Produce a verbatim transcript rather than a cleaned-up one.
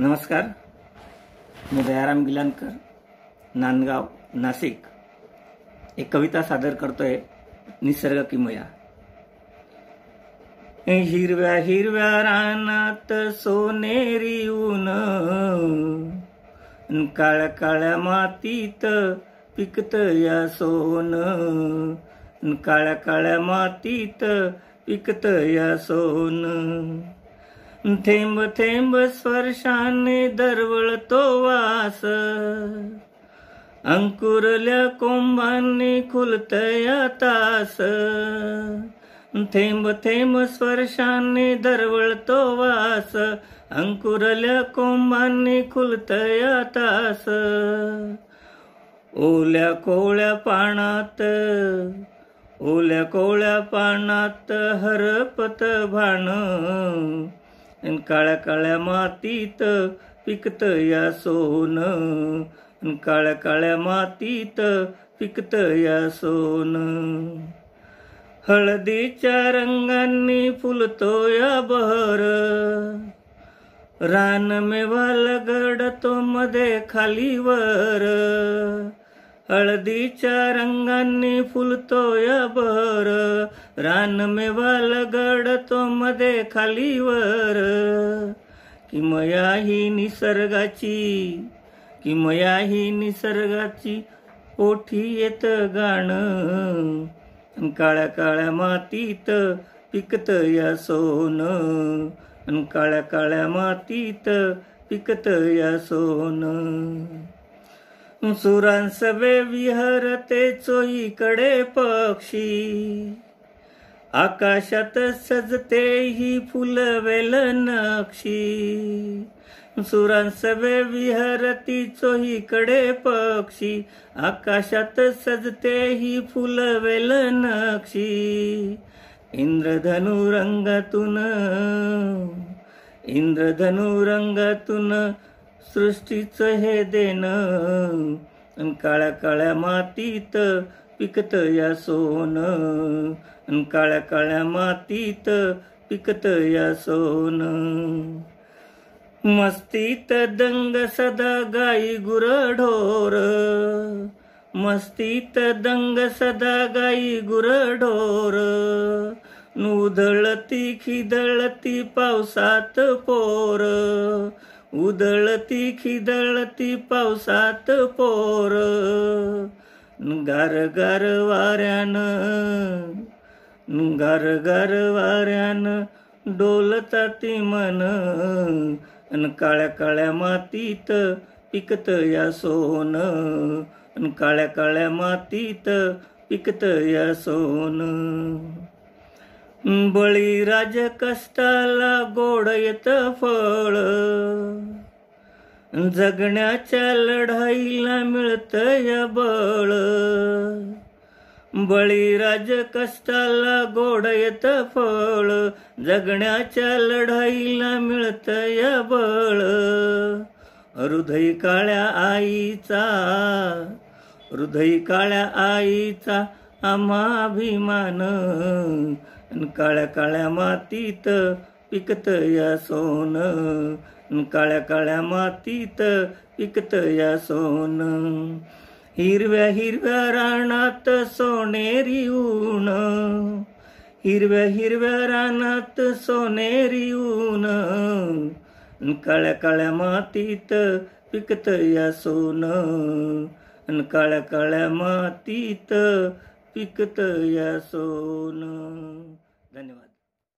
नमस्कार, मैं दयाराम गिलाणकर, नांदगाव, नाशिक एक कविता सादर करतोय, निसर्ग किमया। हिरव्या हिरव्या रानात सोनेरी ऊन, काळ्या काळ्या मातीत पिकत या सोन, काळ्या काळ्या मातीत पिकत या सोन। थेंब थेंब स्पर्शाने दरवळतो वास, अंकुरल्या कोंबांनी खुलतया तास। थेंब थेंब स्पर्शाने दरवळतो वास, अंकुरल्या कोंबांनी खुलतया तास। ओल्या कोवळ्या पानात ओल्या कोवळ्या पानात हरपत भान, काळ्या काळ्या मातीत पिकत या सोन, काळ्या काळ्या मातीत पिकत या सोन। हळदीच्या रंगांनी फुलतो या बहर, रान मेवा लगडतो मध्ये खालीवर। हळदीच्या रंगांनी फुलतो या बहर, रान मेवा लगडतो मध्ये खालीवर। किमया ही निसर्गाची किमया ही निसर्गाची ओठी येत गाणं, काळ्या काळ्या मातीत पिकत या सोनं, काळ्या काळ्या मातीत पिकत या सोनं। सुरांसवे विहरते चोहीकडे पक्षी, आकाशात सजते ही फुलवेल नक्षी। सुरांसवे विहरती चोहीकडे पक्षी, आकाशात सजते ही फुलवेल नक्षी। इंद्रधनु रंगातून इंद्रधनु रंगातून सृष्टीच हे देणं, काळ्या काळ्या मातीत पिकत या सोनं, काळ्या काळ्या मातीत पिकत या सोनं। मस्तीत दंग सदा गाई गुरढोर, मस्तीत दंग सदा गाई गुरढोर। उधळती खिदळती पावसात पोर, उधळती खिदळती पावसात पोर। गार गार वाऱ्यानं गार गार वाऱ्यानं डोलतात मन, अन काळ्या काळ्या मातीत पिकत या सोनं, अन काळ्या काळ्या मातीत पिकत या सोनं। बळीराज कष्टाला गोड येत फळ, जगण्याच्या लढाईला मिळतंय बळ। बळीराज कष्टाला गोड येत फळ, जगण्याच्या लढाईला मिळतंय बळ। हृदय काळ्या आईचा हृदय काळ्या आईचा आम्हा अभिमान, काळ्या काळ्या मातीत पिकत या सोनं, काळ्या काळ्या मातीत पिकत या सोनं। हिरव्या हिरव्या रानात सोनेरी ऊन, हिरव्या हिरव्या रानात सोनेरी ऊन। काळ्या काळ्या मातीत पिकत या सोनं, काळ्या काळ्या मातीत पिकत या सोनं। धन्यवाद।